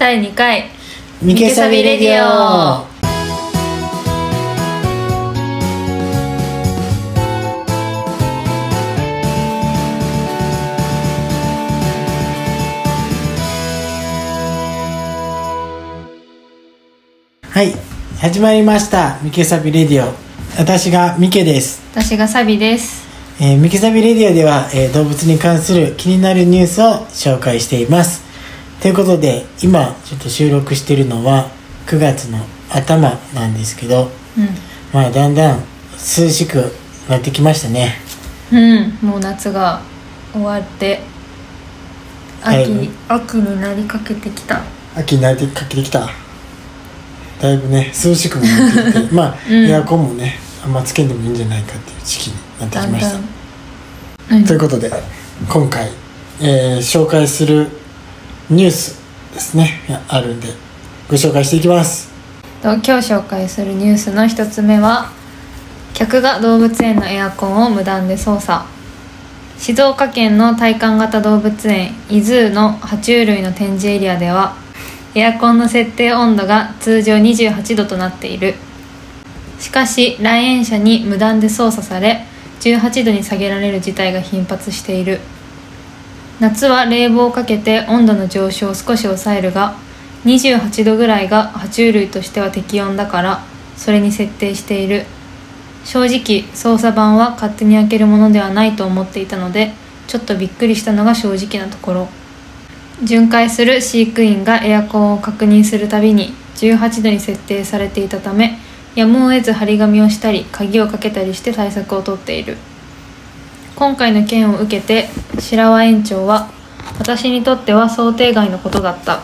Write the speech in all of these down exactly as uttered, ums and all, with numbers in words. だいにかいミケサビレディオ。はい、始まりましたミケサビレディオ。私がミケです。私がサビです。えー、ミケサビレディオでは、えー、動物に関する気になるニュースを紹介しています。ということで今ちょっと収録してるのはくがつの頭なんですけど、うん、まあだんだん涼しくなってきましたね。うん、もう夏が終わって秋、秋になりかけてきた。秋になりかけてきた。だいぶね涼しくもなってきてまあ、うん、エアコンもねあんまつけんでもいいんじゃないかっていう時期になってきました。だんだん、うん、ということで今回、えー、紹介するニュースですねあるんでご紹介していきます。今日紹介するニュースの一つ目は、客が動物園のエアコンを無断で操作。静岡県の体感型動物園iZooの爬虫類の展示エリアではエアコンの設定温度が通常にじゅうはちどとなっている。しかし来園者に無断で操作されじゅうはちどに下げられる事態が頻発している。夏は冷房をかけて温度の上昇を少し抑えるが、にじゅうはちどぐらいが爬虫類としては適温だから、それに設定している。正直、操作盤は勝手に開けるものではないと思っていたので、ちょっとびっくりしたのが正直なところ。巡回する飼育員がエアコンを確認するたびに、じゅうはちどに設定されていたため、やむを得ず張り紙をしたり、鍵をかけたりして対策をとっている。今回の件を受けて白輪園長は、私にとっては想定外のことだった。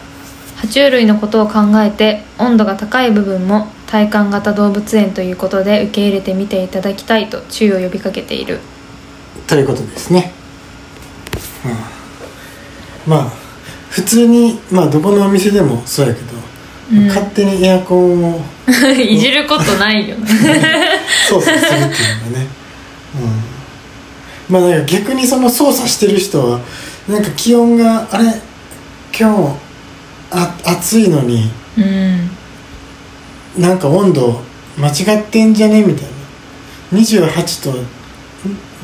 爬虫類のことを考えて温度が高い部分も体感型動物園ということで受け入れてみていただきたいと注意を呼びかけているということですね。うん、まあ普通に、まあ、どこのお店でもそうやけど、うん、勝手にエアコンをいじることないよね操作するっていうのがね、うん、まあ、なんか逆にその操作してる人はなんか気温があれ今日あ暑いのに、うん、なんか温度間違ってんじゃねみたいな。にじゅうはちどと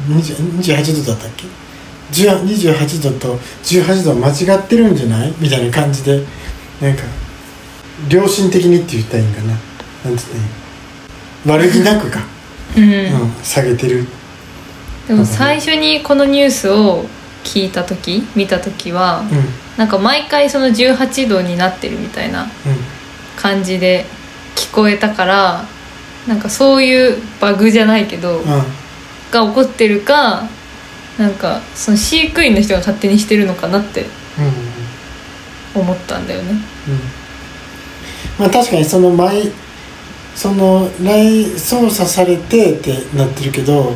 にじゅうはちどだったっけにじゅうはちどとじゅうはちど間違ってるんじゃないみたいな感じで、なんか良心的にって言ったらいいんかな、なんつって悪気なくか、うんうん、下げてる。でも最初にこのニュースを聞いた時見た時は、うん、なんか毎回そのじゅうはちどになってるみたいな感じで聞こえたから、なんかそういうバグじゃないけど、うん、が起こってるか、なんかその飼育員の人が勝手にしてるのかなって思ったんだよね。うんうん、まあ、確かにその前その来操作されてってなってるけど、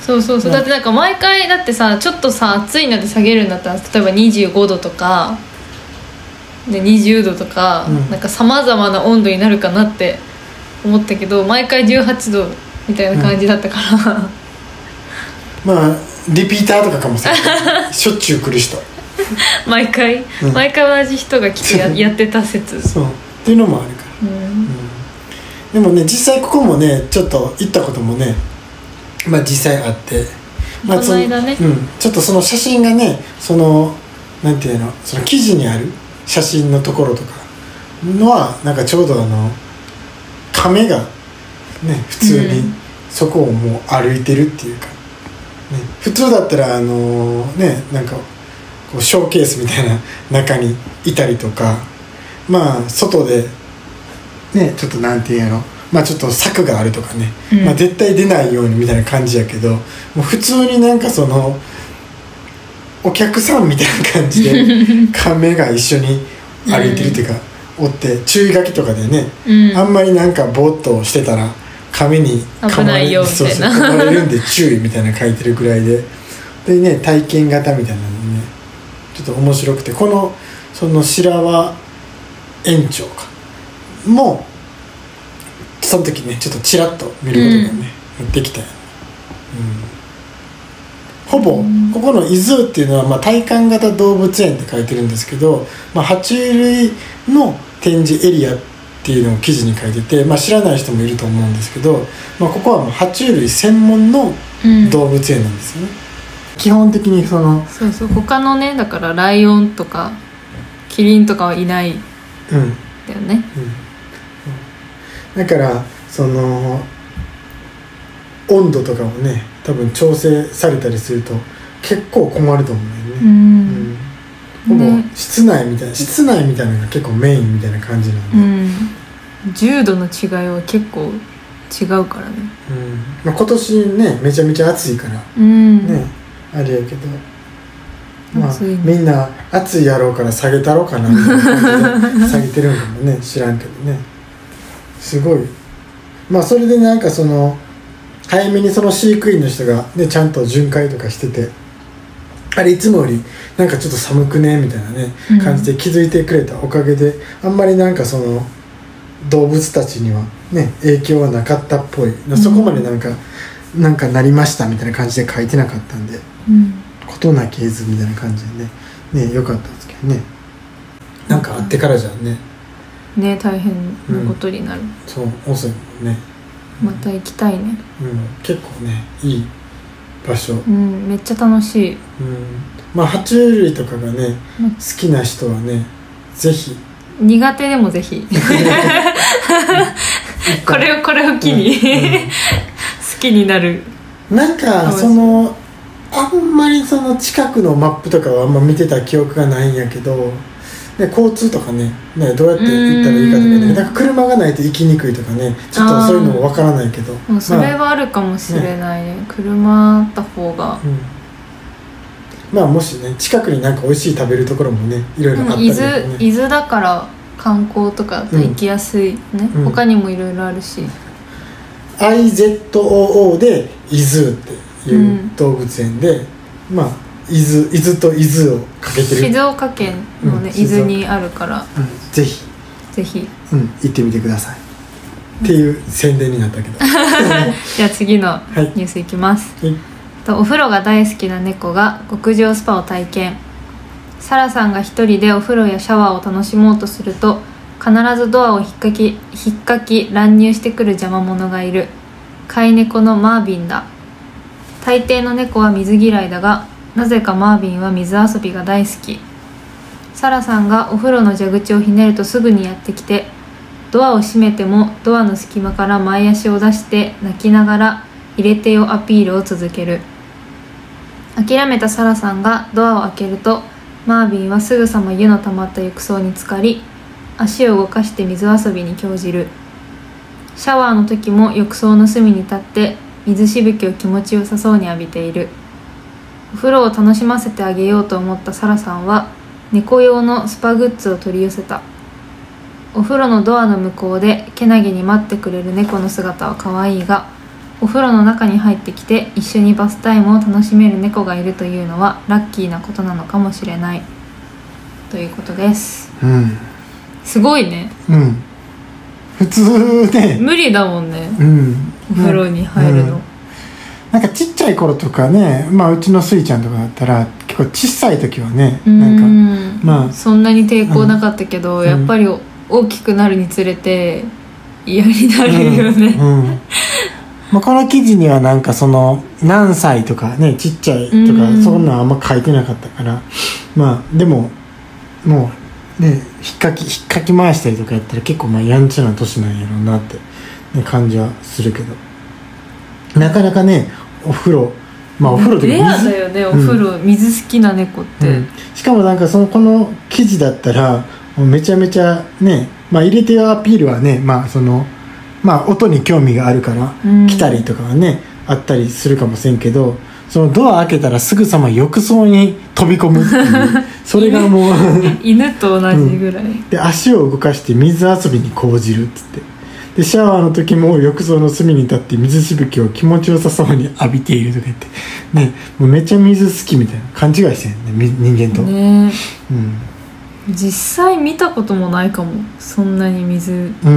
そうそうそう、だってなんか毎回だってさ、ちょっとさ暑いので下げるんだったら例えばにじゅうごどとかでにじゅうどとか、うん、なんかさまざまな温度になるかなって思ったけど、毎回じゅうはちどみたいな感じだったから、うん、まあリピーターとかかもしれないしょっちゅう来る人毎回、うん、毎回同じ人が来て や, やってた説そうっていうのもあるから、うんうん、でもね実際ここもねちょっと行ったこともね、まあ実際あって、まあ、この間ね、うん、ちょっとその写真がね、そのなんていうの、その記事にある写真のところとかのはなんかちょうどあの亀がね普通にそこをもう歩いてるっていうか、うんね、普通だったらあのねなんかこうショーケースみたいな中にいたりとか、まあ外でねちょっとなんていうの。まあちょっと柵があるとかね、うん、まあ絶対出ないようにみたいな感じやけど、もう普通になんかそのお客さんみたいな感じで亀が一緒に歩いてるっていうか、うん、おって注意書きとかでね、うん、あんまりなんかぼーっとしてたら亀に噛まれるんで注意みたいな書いてるぐらいででね、体験型みたいなのねちょっと面白くて、このその白輪園長かもその時ねちょっとチラッと見ることがね、うん、できたよ、うん、ほぼここのiZooっていうのは、まあ、体感型動物園って書いてるんですけど、まあ、爬虫類の展示エリアっていうのを記事に書いてて、まあ、知らない人もいると思うんですけど、まあ、ここはもう爬虫類専門の動物園なんですよね、うん、基本的にそのそうそう他のねだからライオンとかキリンとかはいないんだよね、うんうん、だからその温度とかもね多分調整されたりすると結構困ると思うよね、うんうん、ほぼ、ね、室内みたいな室内みたいなのが結構メインみたいな感じなんで、うん、じゅうどの違いは結構違うからね、うんまあ、今年ねめちゃめちゃ暑いから、うん、ねあれやけど、まあ、みんな暑いやろうから下げたろうかなみたいな感じで下げてるんかもね知らんけどねすごいまあそれでなんかその早めにその飼育員の人が、ね、ちゃんと巡回とかしててあれいつもよりなんかちょっと寒くねみたいなね、うん、感じで気づいてくれたおかげであんまりなんかその動物たちには、ね、影響はなかったっぽい、うん、そこまでなんか、なんかなりましたみたいな感じで書いてなかったんで、うん、事なき得ずみたいな感じでね、ね、よかったんですけどねなんかあってからじゃんね、うん、ね大変なことになる、うん、そう遅いもんねまた行きたいね、うん、結構ねいい場所、うん、めっちゃ楽しい、うん、まあ爬虫類とかがね、うん、好きな人はねぜひ苦手でもぜひこれをこれを機に、うんうん、好きになるなんかそのあんまりその近くのマップとかはあんま見てた記憶がないんやけどで交通とか ね, ねどうやって行ったらいいかとかねなんか車がないと行きにくいとかねちょっとそういうのもわからないけどもうそれはあるかもしれない ね,、まあ、ね車あった方が、うん、まあもしね近くになんか美味しい食べるところもねいろいろあったりとかね伊豆だから観光とか行きやすいね、うん、他にもいろいろあるし、うん、iZoo でiZooっていう動物園で、うん、まあ伊豆、伊豆と伊豆をかけてる静岡県のね、うん、伊豆にあるから、うん、ぜひぜひ、うん、行ってみてください、うん、っていう宣伝になったけどじゃあ次のニュースいきます、はい、とお風呂が大好きな猫が極上スパを体験サラさんが一人でお風呂やシャワーを楽しもうとすると必ずドアを引っかき、引っかき乱入してくる邪魔者がいる飼い猫のマービンだ大抵の猫は水嫌いだがなぜかマービンは水遊びが大好きサラさんがお風呂の蛇口をひねるとすぐにやってきてドアを閉めてもドアの隙間から前足を出して泣きながら入れてよアピールを続ける諦めたサラさんがドアを開けるとマービンはすぐさま湯の溜まった浴槽に浸かり足を動かして水遊びに興じるシャワーの時も浴槽の隅に立って水しぶきを気持ちよさそうに浴びているお風呂を楽しませてあげようと思ったサラさんは猫用のスパグッズを取り寄せたお風呂のドアの向こうでけなげに待ってくれる猫の姿は可愛いがお風呂の中に入ってきて一緒にバスタイムを楽しめる猫がいるというのはラッキーなことなのかもしれないということです、うん、すごいね、うん、普通ね無理だもんね、うん、お風呂に入るの、うんうんなんかちっちゃい頃とかね、まあ、うちのスイちゃんとかだったら結構小さい時はねなんか、まあ、そんなに抵抗なかったけど、うん、やっぱり大きくなるにつれて嫌になるよね、うんうんまあ、この記事にはなんかその何歳とかねちっちゃいとか、うん、そんなのあんま書いてなかったからまあでももうね引っかき引っかき回したりとかやったら結構まあやんちゃな年なんやろうなって、ね、感じはするけど。なかなかねお風呂まあお風呂とかレアだよねお風呂、うん、水好きな猫って、うん、しかもなんかそのこの記事だったらめちゃめちゃねまあ入れてよアピールはねまあそのまあ音に興味があるから来たりとかはね、うん、あったりするかもしれんけどそのドア開けたらすぐさま浴槽に飛び込むっていうそれがもう犬と同じぐらい、うん、で足を動かして水遊びに興じるっつってでシャワーの時も浴槽の隅に立って水しぶきを気持ちよさそうに浴びているとか言って、ね、もうめっちゃ水好きみたいな勘違いしてるね人間と、ねうん、実際見たこともないかもそんなに水好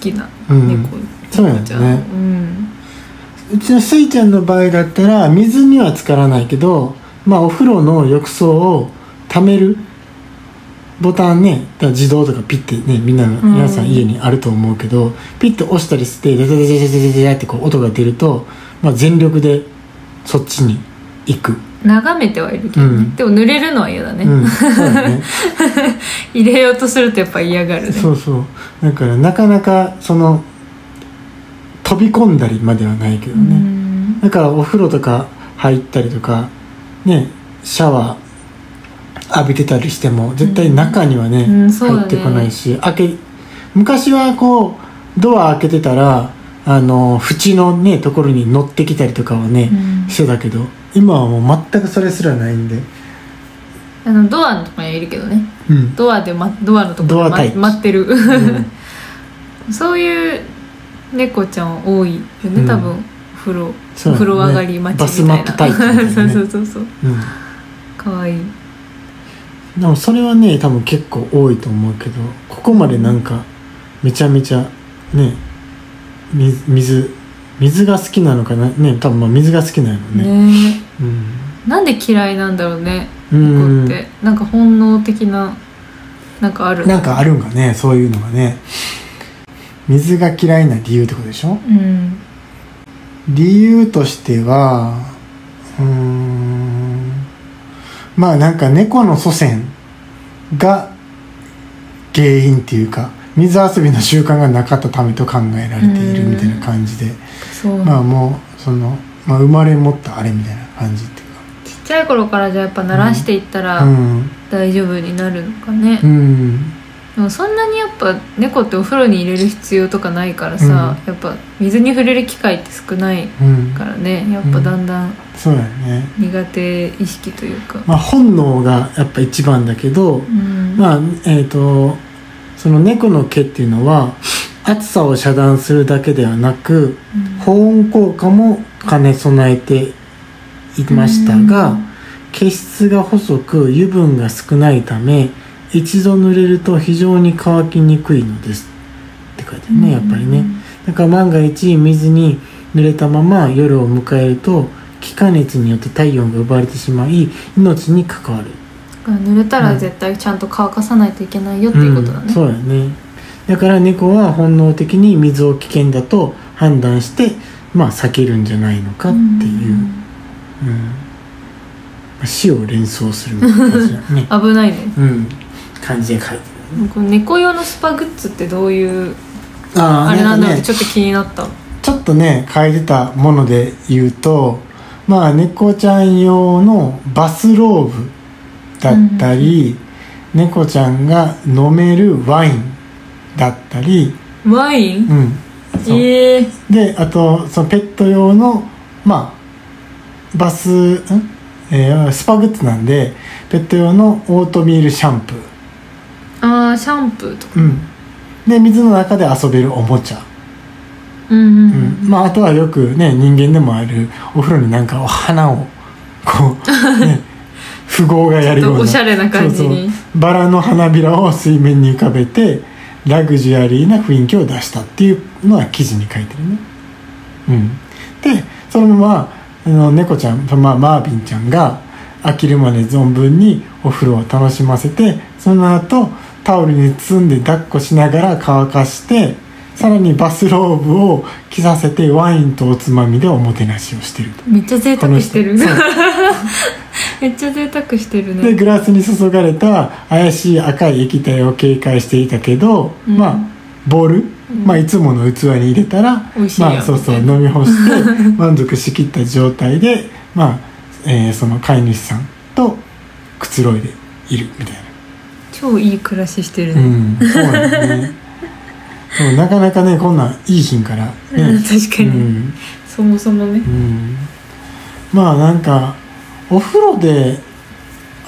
きな猫、うん、そうなんですね、うん、うちのすいちゃんの場合だったら水には浸からないけど、まあ、お風呂の浴槽を溜めるボタンね、だ自動とかピッてね、みんな皆さん家にあると思うけど、うん、ピッて押したりしてダダダダダダダってこう音が出ると、まあ、全力でそっちに行く。眺めてはいるけど、ね、うん、でも濡れるのは嫌だね、うん、そうだね入れようとするとやっぱ嫌がるね。そうそう、だからなかなかその飛び込んだりまではないけどね。だからお風呂とか入ったりとかね、シャワー浴びてたりしても絶対中にはね、うんうん、入ってこないし、開け昔はこうドア開けてたらあの縁のねところに乗ってきたりとかはね、うん、してたけど、今はもう全くそれすらないんで、あのドアのところにいるけどね、うん、ドアで、ま、ドアのところで、ま、待ってる、うん、そういう猫ちゃん多いよね、うん、多分風呂、ね、風呂上がり待ちみたいな、バスマットタイプみたいな、ね、そうそうそうそう、うん、かわいい。でもそれはね多分結構多いと思うけど、ここまでなんかめちゃめちゃね、水水水が好きなのかなね、多分まあ水が好きなのね。ね、うん、なんで嫌いなんだろうね、猫って。なんか本能的ななんかある。なんかあるんかね、そういうのがね。水が嫌いな理由ってことでしょ？うん、理由としては、うーん、まあなんか猫の祖先が原因っていうか。水遊びの習慣がなかったためと考えられているみたいな感じで、まあもうその、まあ、生まれ持ったあれみたいな感じっていうか、ちっちゃい頃からじゃあやっぱ慣らしていったら、うん、大丈夫になるのかね、うん、でもそんなにやっぱ猫ってお風呂に入れる必要とかないからさ、うん、やっぱ水に触れる機会って少ないからね、うん、やっぱだんだん苦手意識というか、うん、まあ、本能がやっぱ一番だけど、うん、まあえっとその猫の毛っていうのは暑さを遮断するだけではなく、うん、保温効果も兼ね備えていましたが、うん、毛質が細く油分が少ないため一度濡れると非常に乾きにくいのですって書いてあるね、うん、やっぱりね。だから万が一水に濡れたまま夜を迎えると気化熱によって体温が奪われてしまい命に関わる。濡れたら絶対ちゃんと乾かさないといけないよっていうことだね、うんうん、そうだね。だから猫は本能的に水を危険だと判断して、まあ、避けるんじゃないのかっていう、うんうん、死を連想するみたいな感じだね危ないね、うん、感じで書いてる、ね、この猫用のスパグッズってどういうあ、あれなんだろうってちょっと気になった、ね、ちょっとね書いてたもので言うと、まあ、猫ちゃん用のバスローブだったり、うん、猫ちゃんが飲めるワインだったり、ワイン、うん、えー、であとそのペット用のまあバス、ん、えー、スパグッズなんでペット用のオートミールシャンプー、あーシャンプーとか、うん、で水の中で遊べるおもちゃ、うんうんうんうん、まああとはよくね人間でもあるお風呂になんかお花をこうね富豪がやるような、ちょっとおしゃれな感じに、そうそう、バラの花びらを水面に浮かべてラグジュアリーな雰囲気を出したっていうのは記事に書いてるね、うん、でそのままあの猫ちゃん、まあ、マービンちゃんが飽きるまで存分にお風呂を楽しませて、その後タオルに包んで抱っこしながら乾かして、さらにバスローブを着させてワインとおつまみでおもてなしをしてると。めっちゃ贅沢してるめっちゃ贅沢してるね。でグラスに注がれた怪しい赤い液体を警戒していたけど、うん、まあボール、うん、まあ、いつもの器に入れたら、うん、まあ、そうそう飲み干して満足しきった状態でまあ、えー、その飼い主さんとくつろいでいるみたいな。超いい暮らししてるね、うん、そうだねでもなかなかねこんなんいい品から、ね、うん、確かに、うん、そもそもね、うん、まあなんかお風呂で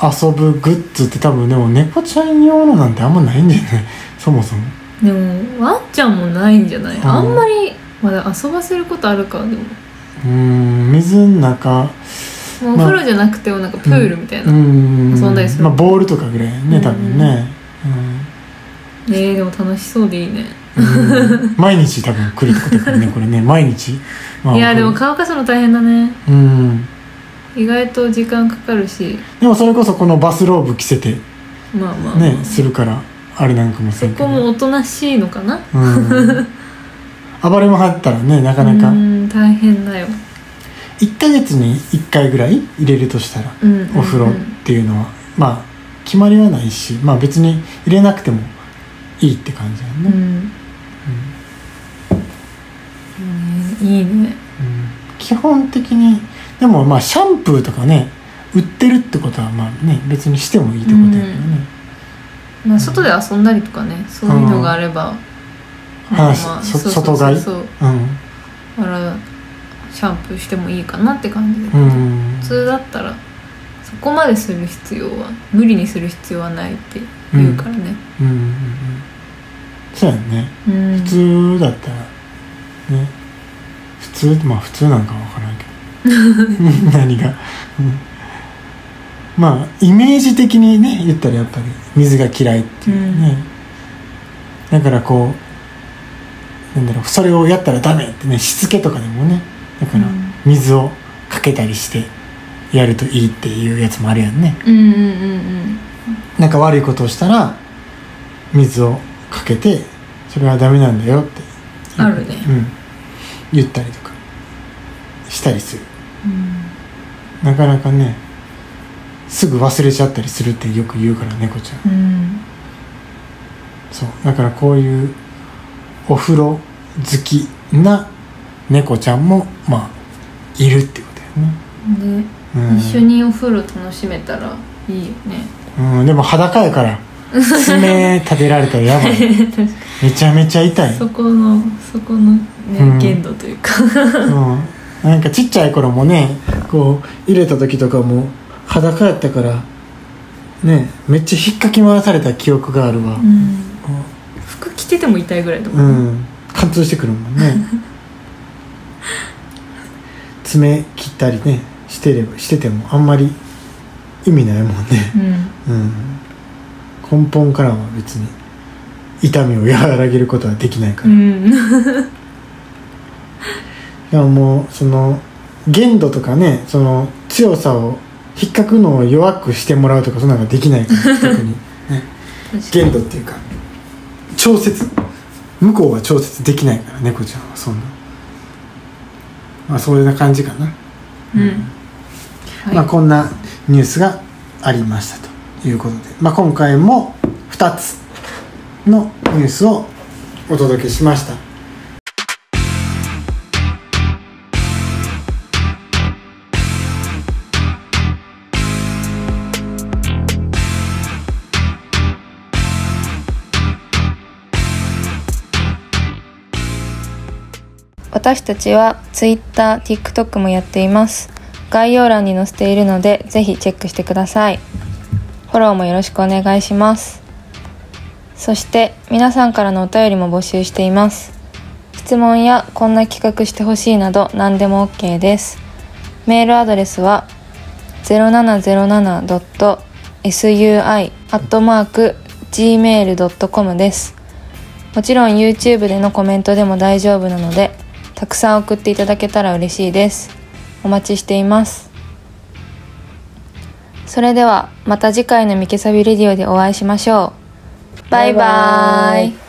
遊ぶグッズって多分でも猫ちゃん用のなんてあんまないんじゃないそもそも。でもワンちゃんもないんじゃない、うん、あんまりまだ遊ばせることあるか。でもうーん水の中もうお風呂じゃなくてもなんかプールみたいな、まあ、遊んだりする、まあ、ボールとかぐらいね多分ね、うん、うん、えー、でも楽しそうでいいね、うん、毎日多分来るってことだからねこれね毎日、まあ、いやでも乾かすの大変だね、うん、意外と時間かかるし、でもそれこそこのバスローブ着せて、まあまあまあ、ね、するからあれなんかもするけど、そこもおとなしいのかな、うん、暴れも入ったらねなかなか、うん、大変だよ。いっかげつにいっかいぐらい入れるとしたら、うんうんうん、お風呂っていうのはまあ決まりはないし、まあ別に入れなくてもいいって感じだよね、うんうん、いいね、うん、基本的にでもまあシャンプーとかね売ってるってことはまあね別にしてもいいってことだよね、うん、まあ外で遊んだりとかね、うん、そういうのがあれば、うん、まあ、まあ、外買い、そうだからシャンプーしてもいいかなって感じで、うん、普通だったらそこまでする必要は無理にする必要はないって言うからね、うんうんうんうん、そうやね、うん、普通だったらね、普通まあ普通なんかわからんけど何が、うん、まあイメージ的にね言ったらやっぱり水が嫌いっていうね、うん、だからこうなんだろうそれをやったらダメってねしつけとかでもねだから水をかけたりしてやるといいっていうやつもあるやんね、うんうんうんうん、なんか悪いことをしたら水をかけてそれはダメなんだよってあるね、うん、言ったりとかしたりする、うん、なかなかねすぐ忘れちゃったりするってよく言うから猫ちゃん、うん、そうだからこういうお風呂好きな猫ちゃんもまあいるってことだよね。で、うん、一緒にお風呂楽しめたらいいよね、うん、でも裸やから爪立てられたらやばいめちゃめちゃ痛いそこのそこの、ねうん、限度というかそうなんかちっちゃい頃もねこう入れた時とかも裸やったからねめっちゃ引っかき回された記憶があるわ、うん、服着てても痛いぐらいだもんね、うん、貫通してくるもんね爪切ったりねしてればしててもあんまり意味ないもんね、うんうん、根本からは別に痛みを和らげることはできないから、うん、でももうその限度とかねその強さを引っかくのを弱くしてもらうとかそんなのができないから特に、ね、限度っていうか調節向こうは調節できないから猫ちゃんはそんな、まあ、そういう感じかな、うんうんはいまあ、こんなニュースがありましたということで、まあ、今回もふたつのニュースをお届けしました。私たちは Twitter、TikTok もやっています。概要欄に載せているのでぜひチェックしてください。フォローもよろしくお願いします。そして皆さんからのお便りも募集しています。質問やこんな企画してほしいなど何でも OK です。メールアドレスは ゼロななゼロななドットエスユーアイアットマークジーメールドットコム です。もちろん YouTube でのコメントでも大丈夫なのでたくさん送っていただけたら嬉しいです。お待ちしています。それではまた次回のミケサビレディオでお会いしましょう。バイバイ。